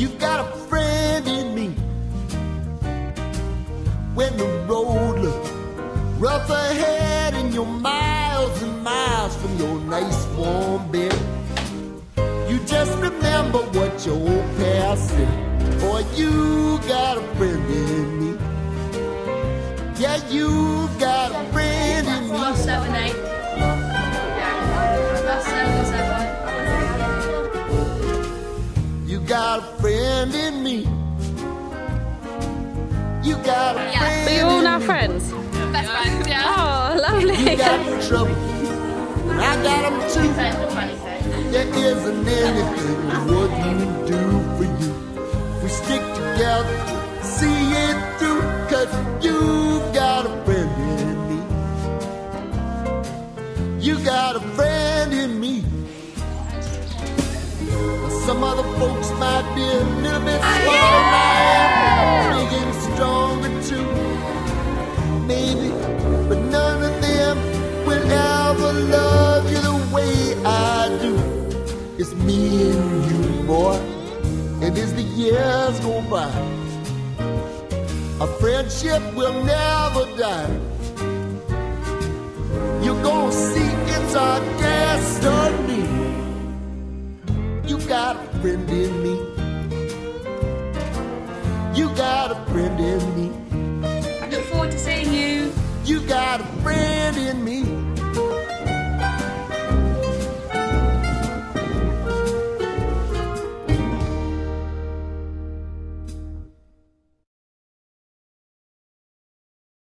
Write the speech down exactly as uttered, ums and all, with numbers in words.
You've got a friend in me. When the road looks rough ahead and you're miles and miles from your nice warm bed, you just remember what your old past said. Boy, you got a friend in me. Yeah, you got a friend in me. four seven eight. You got a friend in me. You got a yeah. friend. Are you all now friends? Yeah. Best friends, yeah. Oh, lovely. You got trouble. I got them too. There isn't anything we wouldn't do for you. We stick together, see it through, cause you got a friend in me. You got a friend in me. Some other folks might be a little bit slow, yeah! Big and stronger too, maybe, but none of them will ever love you the way I do. It's me and you, boy, and as the years go by, our friendship will never die. You're gonna see it's our destiny. You got a friend in me. You got a friend in me.